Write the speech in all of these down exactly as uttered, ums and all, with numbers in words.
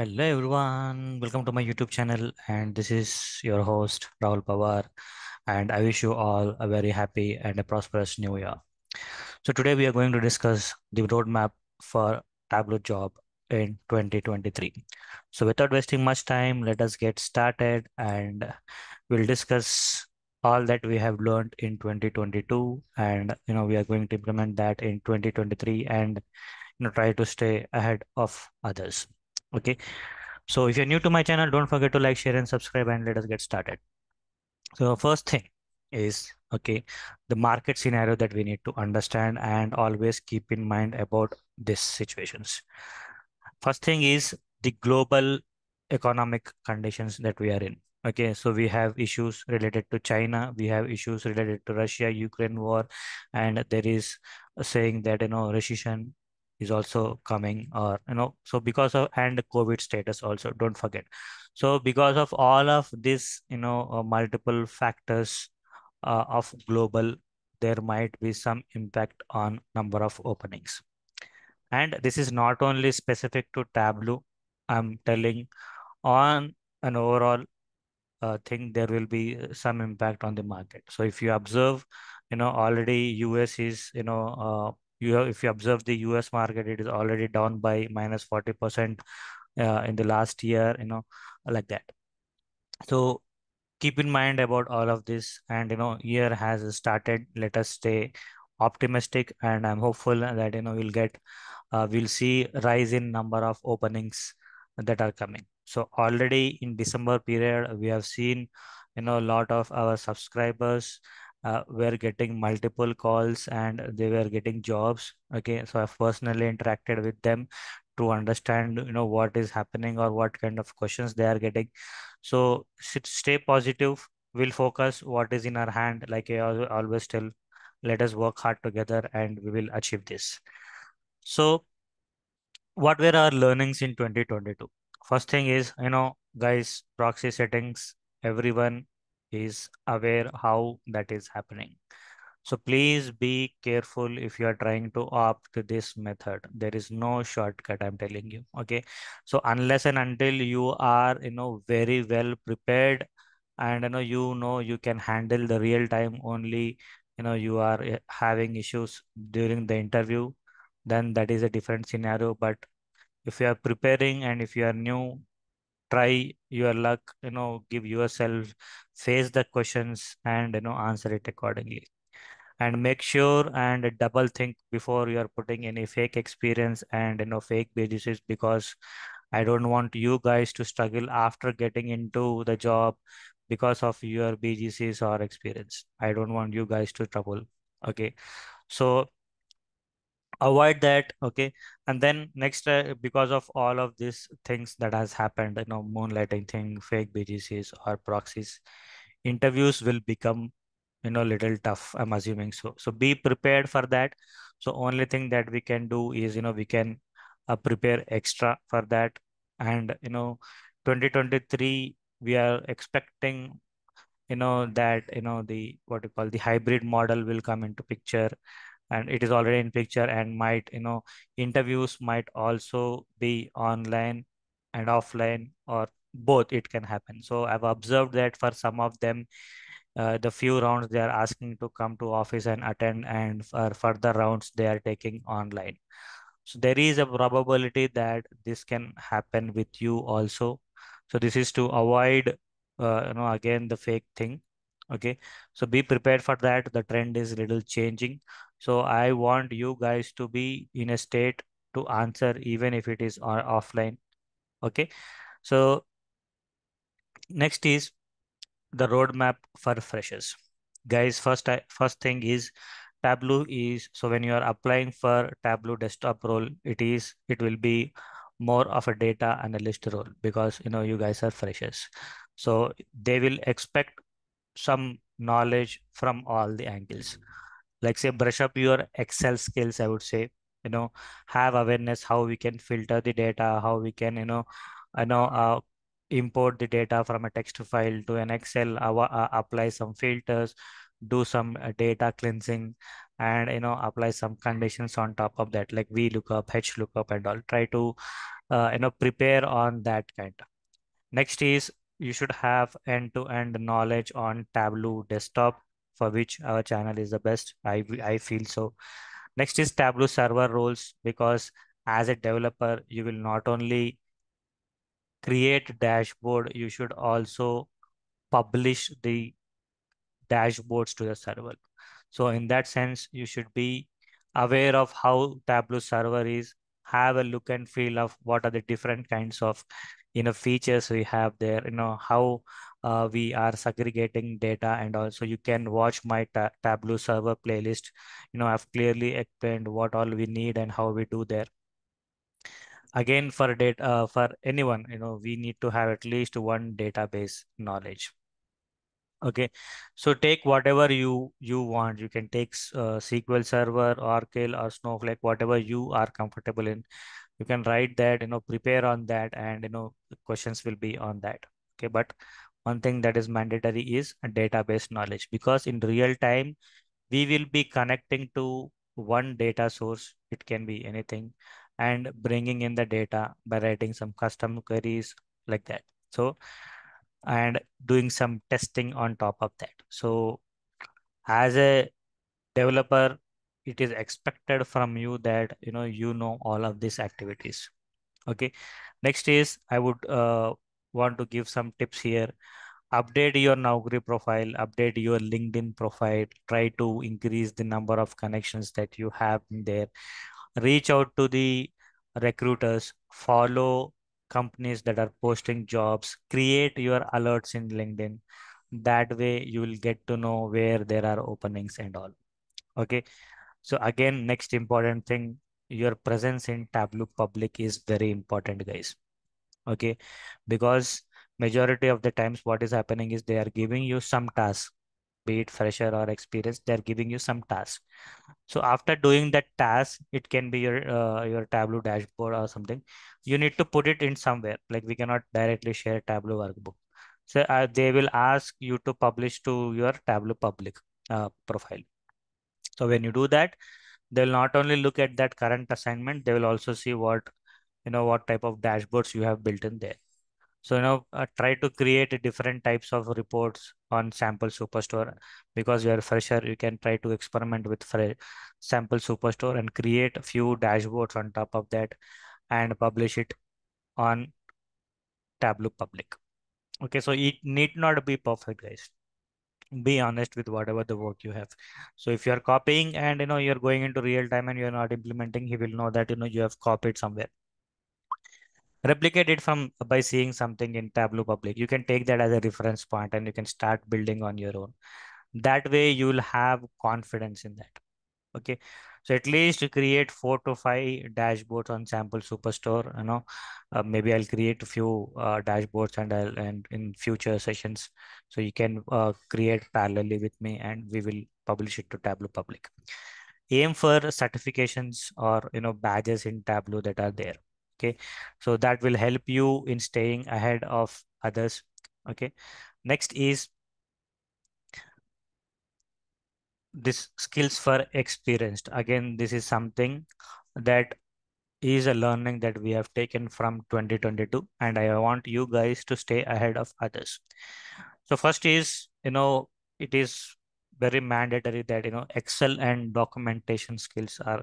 Hello everyone, welcome to my YouTube channel, and this is your host Rahul Pawar, and I wish you all a very happy and a prosperous new year. So today we are going to discuss the roadmap for Tableau job in twenty twenty-three. So without wasting much time, let us get started and we'll discuss all that we have learned in twenty twenty-two, and you know we are going to implement that in twenty twenty-three and you know try to stay ahead of others. Okay, so if you're new to my channel, don't forget to like, share, and subscribe, and let us get started. So first thing is, okay, the market scenario that we need to understand and always keep in mind about these situations. First thing is the global economic conditions that we are in. Okay, so we have issues related to China, we have issues related to Russia, Ukraine war, and there is a saying that, you know, recession is also coming, or you know so because of and the COVID status also, don't forget. So because of all of this, you know uh, multiple factors uh, of global, there might be some impact on number of openings, and this is not only specific to Tableau. I'm telling on an overall uh, thing, there will be some impact on the market. So if you observe, you know already U S is, you know uh, You have, if you observe the U S market, it is already down by minus forty percent uh, in the last year, you know, like that. So keep in mind about all of this, and, you know, year has started. Let us stay optimistic, and I'm hopeful that, you know, we'll get, uh, we'll see rise in number of openings that are coming. So already in December period, we have seen, you know, a lot of our subscribers Uh, were getting multiple calls and they were getting jobs. Okay, so I've personally interacted with them to understand, you know, what is happening or what kind of questions they are getting. So stay positive. We'll focus what is in our hand. Like I always tell, let us work hard together and we will achieve this. So what were our learnings in twenty twenty-two? First thing is, you know, guys, proxy settings, everyone is aware how that is happening. So please be careful if you are trying to opt this method. There is no shortcut, I'm telling you. Okay, so unless and until you are, you know, very well prepared, and you know you know you can handle the real time only, you know you are having issues during the interview, then that is a different scenario. But if you are preparing and if you are new, try your luck, you know, give yourself, face the questions, and, you know, answer it accordingly. And make sure and double think before you are putting any fake experience and, you know, fake basis, because I don't want you guys to struggle after getting into the job because of your B G Cs or experience. I don't want you guys to trouble. Okay, so avoid that. Okay, and then next, uh, because of all of these things that has happened, you know moonlighting thing, fake B G Cs or proxies, interviews will become, you know little tough, I'm assuming. So so be prepared for that. So only thing that we can do is, you know we can uh, prepare extra for that. And you know twenty twenty-three, we are expecting, you know that, you know the what you call the hybrid model will come into picture, and it is already in picture, and might, you know, interviews might also be online and offline, or both, it can happen. So I've observed that for some of them, uh, the few rounds they are asking to come to office and attend, and for further rounds they are taking online. So there is a probability that this can happen with you also. So this is to avoid, uh, you know, again, the fake thing. Okay, so be prepared for that. The trend is little changing. So I want you guys to be in a state to answer, even if it is offline. Okay, so next is the roadmap for freshers. Guys, first, first thing is Tableau is, so when you are applying for Tableau desktop role, it is, it will be more of a data analyst role, because, you know, you guys are freshers. So they will expect some knowledge from all the angles. Like say, brush up your Excel skills, I would say, you know, have awareness how we can filter the data, how we can, you know, I know, uh, import the data from a text file to an Excel, uh, uh, apply some filters, do some data cleansing and, you know, apply some conditions on top of that, like VLOOKUP, HLOOKUP and all. Try to, uh, you know, prepare on that kind. Next is you should have end-to-end knowledge on Tableau desktop, for which our channel is the best. I, I feel so. Next is Tableau server roles, because as a developer, you will not only create dashboard, you should also publish the dashboards to the server. So in that sense, you should be aware of how Tableau server is, have a look and feel of what are the different kinds of, you know, features we have there, you know, how uh, we are segregating data. And also you can watch my ta Tableau server playlist. You know, I've clearly explained what all we need and how we do there. Again, for data, uh, for anyone, you know, we need to have at least one database knowledge. Okay, so take whatever you you want. You can take uh, S Q L Server, Oracle, or Snowflake, whatever you are comfortable in. You can write that, you know, prepare on that, and, you know, the questions will be on that. Okay, but one thing that is mandatory is a database knowledge, because in real time we will be connecting to one data source. It can be anything, and bringing in the data by writing some custom queries like that. So, and doing some testing on top of that. So as a developer, it is expected from you that, you know, you know all of these activities. Okay. Next is I would uh, want to give some tips here. Update your Naukri profile, update your LinkedIn profile, try to increase the number of connections that you have in there. Reach out to the recruiters, follow companies that are posting jobs, create your alerts in LinkedIn. That way you will get to know where there are openings and all. Okay. So again, next important thing, your presence in Tableau Public is very important, guys. Okay. Because majority of the times what is happening is they are giving you some tasks, be it fresher or experienced, they're giving you some tasks. So after doing that task, it can be your uh, your Tableau dashboard or something. You need to put it in somewhere. Like we cannot directly share Tableau workbook. So uh, they will ask you to publish to your Tableau Public uh, profile. So when you do that, they'll not only look at that current assignment, they will also see what, you know, what type of dashboards you have built in there. So, you know, uh, try to create different types of reports on sample Superstore, because you are fresher. You can try to experiment with sample Superstore and create a few dashboards on top of that and publish it on Tableau Public. Okay, so it need not be perfect, guys. Be honest with whatever the work you have. So if you are copying and, you know, you're going into real time and you're not implementing, he will know that, you know, you have copied somewhere. Replicate it from by seeing something in Tableau Public. You can take that as a reference point and you can start building on your own. That way you will have confidence in that. Okay. So at least create four to five dashboards on sample Superstore. You know, uh, maybe I'll create a few uh, dashboards and I'll, and in future sessions. So you can uh, create parallelly with me and we will publish it to Tableau Public. Aim for certifications or, you know, badges in Tableau that are there. Okay, so that will help you in staying ahead of others. Okay, next is this skills for experienced. Again, this is something that is a learning that we have taken from twenty twenty-two, and I want you guys to stay ahead of others. So first is, you know, it is very mandatory that, you know, Excel and documentation skills are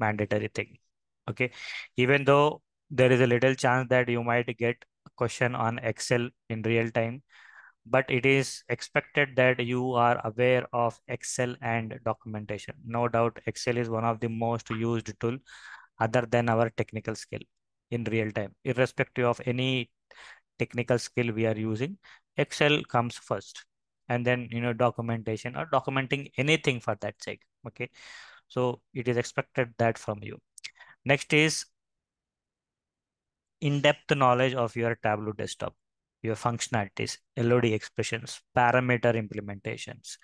mandatory thing. Okay, even though there is a little chance that you might get a question on Excel in real time, but it is expected that you are aware of Excel and documentation. No doubt, Excel is one of the most used tool other than our technical skill in real time. Irrespective of any technical skill we are using, Excel comes first, and then, you know, documentation or documenting anything for that sake. Okay, so it is expected that from you. Next is in-depth knowledge of your Tableau desktop, your functionalities, L O D expressions, parameter implementations.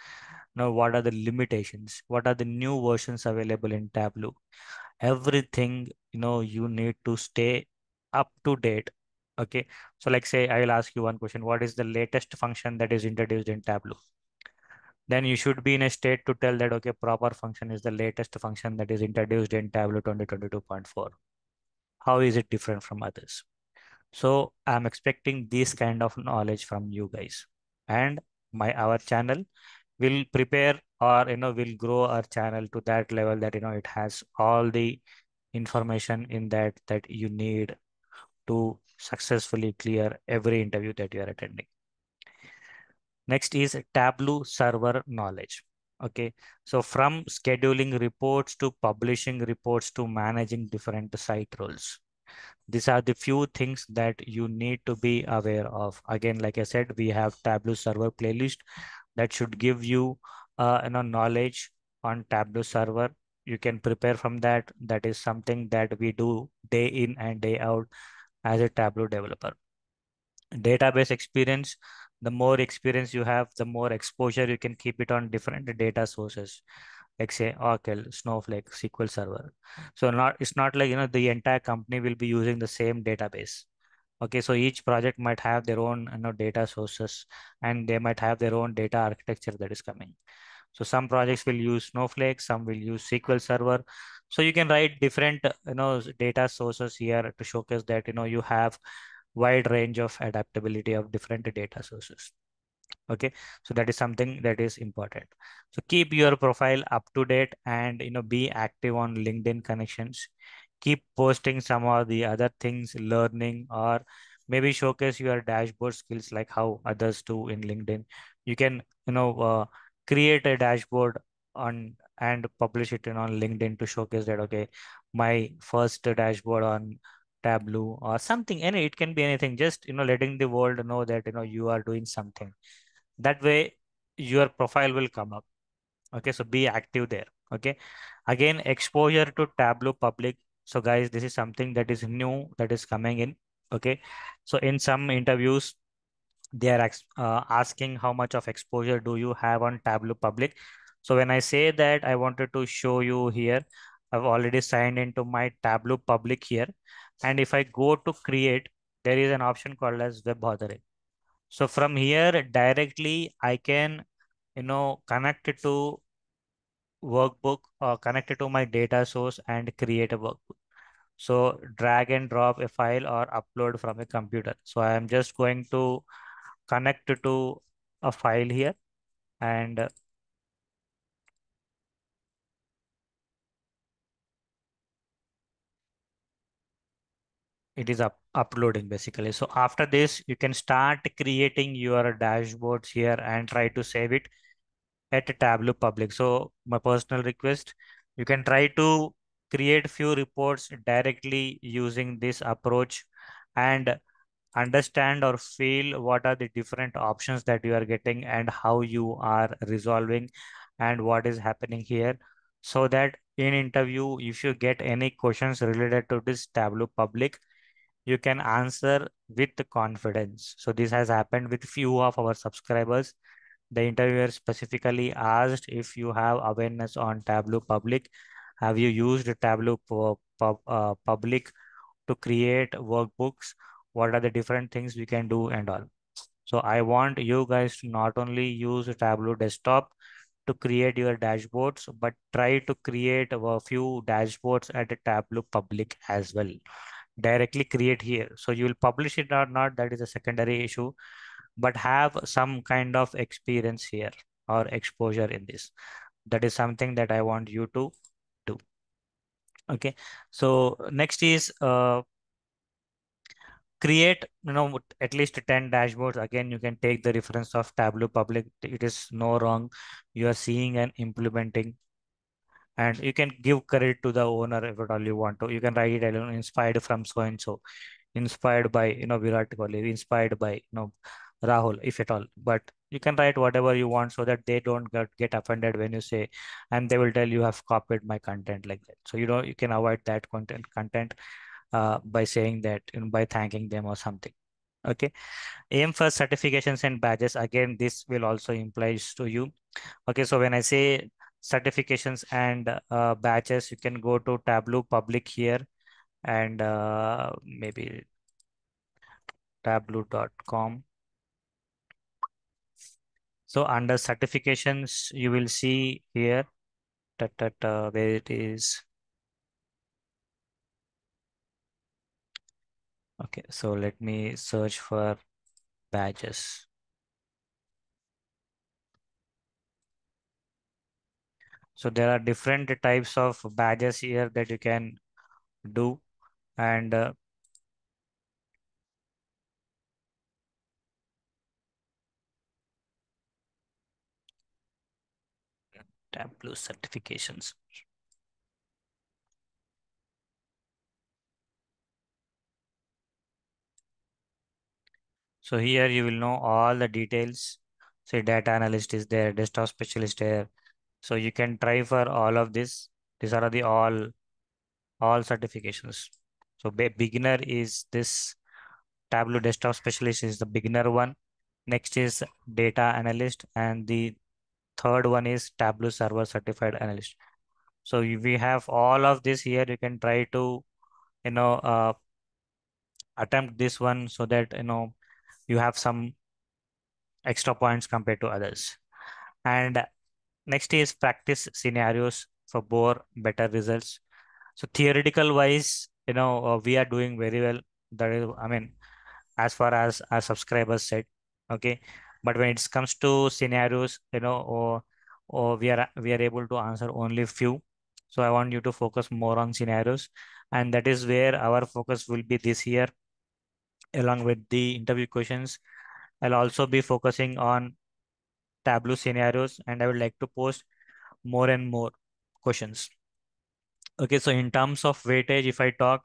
Now, what are the limitations? What are the new versions available in Tableau? Everything, you know, you need to stay up to date. Okay. So like, say, I will ask you one question. What is the latest function that is introduced in Tableau? then you should be in a state to tell that, okay, proper function is the latest function that is introduced in Tableau twenty twenty-two point four. How is it different from others? So I'm expecting this kind of knowledge from you guys, and my, our channel will prepare, or, you know, will grow our channel to that level that, you know, it has all the information in that, that you need to successfully clear every interview that you are attending. Next is Tableau server knowledge. Okay, so from scheduling reports to publishing reports to managing different site roles, these are the few things that you need to be aware of. Again, like I said, we have Tableau server playlist that should give you, uh, you know, knowledge on Tableau server. You can prepare from that. That is something that we do day in and day out as a Tableau developer. Database experience. The more experience you have, the more exposure you can keep it on different data sources, like say Oracle, Snowflake, S Q L Server. So not it's not like, you know, the entire company will be using the same database. Okay, so each project might have their own, you know, data sources, and they might have their own data architecture that is coming. So some projects will use Snowflake, some will use S Q L Server. So you can write different, you know, data sources here to showcase that, you know, you have wide range of adaptability of different data sources. Okay, so that is something that is important. So keep your profile up to date, and, you know, be active on LinkedIn connections. Keep posting some of the other things, learning, or maybe showcase your dashboard skills like how others do in LinkedIn. You can, you know, uh, create a dashboard on and publish it in on LinkedIn to showcase that, okay, my first dashboard on Tableau or something, and it can be anything, just, you know, letting the world know that, you know, you are doing something. That way your profile will come up. Okay, so be active there. Okay, again, exposure to Tableau Public. So guys, this is something that is new that is coming in. Okay, so in some interviews they are uh, asking how much of exposure do you have on Tableau Public. So when I say that, I wanted to show you here, I've already signed into my Tableau Public here. And if I go to create, there is an option called as web authoring. So from here directly, I can, you know, connect it to workbook or connect it to my data source and create a workbook. So drag and drop a file or upload from a computer. So I am just going to connect it to a file here, and it is up uploading basically. So after this, you can start creating your dashboards here and try to save it at Tableau Public. So my personal request, you can try to create few reports directly using this approach and understand or feel what are the different options that you are getting and how you are resolving and what is happening here, so that in interview, if you get any questions related to this Tableau Public, you can answer with confidence. So this has happened with few of our subscribers. The interviewer specifically asked if you have awareness on Tableau Public. Have you used Tableau pub, uh, Public to create workbooks? What are the different things we can do and all? So I want you guys to not only use Tableau Desktop to create your dashboards, but try to create a few dashboards at a Tableau Public as well. Directly create here. So you will publish it or not, that is a secondary issue, but have some kind of experience here or exposure in this. That is something that I want you to do. Okay. So next is uh, create, you know, at least ten dashboards. Again, you can take the reference of Tableau Public. It is no wrong. You are seeing and implementing. And you can give credit to the owner if at all you want to. You can write it inspired from so and so, inspired by, you know, Virat Kohli, inspired by, you know, Rahul, if at all. But you can write whatever you want so that they don't get, get offended when you say, and they will tell you have copied my content like that. So, you know, you can avoid that content content uh, by saying that, you know, by thanking them or something. Okay. Aim for certifications and badges. Again, this will also imply to you. Okay. So when I say certifications and uh, badges, you can go to Tableau Public here and uh, maybe tableau dot com So under certifications, you will see here that, that uh, where it is. Okay, so let me search for badges. So there are different types of badges here that you can do, and uh, Tableau certifications. So here you will know all the details. So data analyst is there, desktop specialist there. So you can try for all of this. These are the all, all certifications. So beginner is this Tableau desktop specialist is the beginner one. Next is data analyst, and the third one is Tableau Server Certified Analyst. So we have all of this here. You can try to, you know, uh, attempt this one so that, you know, you have some extra points compared to others. And next is practice scenarios for more better results. So theoretical wise, you know, uh, we are doing very well. That is, I mean, as far as our subscribers said, okay. But when it comes to scenarios, you know, or, or we are we are able to answer only few. So I want you to focus more on scenarios, and that is where our focus will be this year, along with the interview questions. I'll also be focusing on Tableau scenarios, and I would like to post more and more questions. Okay, so in terms of weightage, if I talk,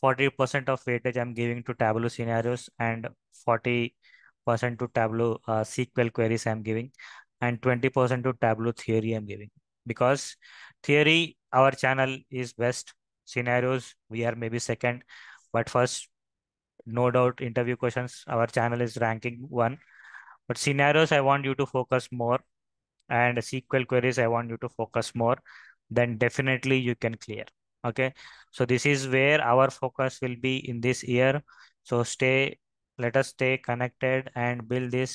forty percent of weightage I'm giving to Tableau scenarios, and forty percent to Tableau uh, S Q L queries I'm giving, and twenty percent to Tableau theory I'm giving, because theory, our channel is best. Scenarios, we are maybe second, but first, no doubt, interview questions, our channel is ranking one, but scenarios, I want you to focus more, and S Q L queries, I want you to focus more, then definitely you can clear. Okay. So this is where our focus will be in this year. So stay Let us stay connected and build this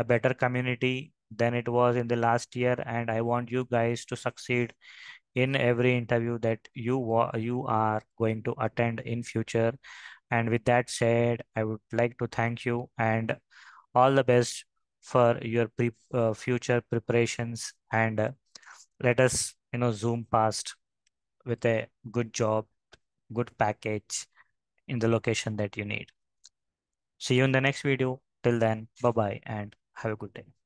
a better community than it was in the last year. And I want you guys to succeed in every interview that you, you are going to attend in future. And with that said, I would like to thank you and all the best for your pre uh, future preparations. And uh, let us, you know, zoom past with a good job, good package in the location that you need. See you in the next video. Till then, bye-bye and have a good day.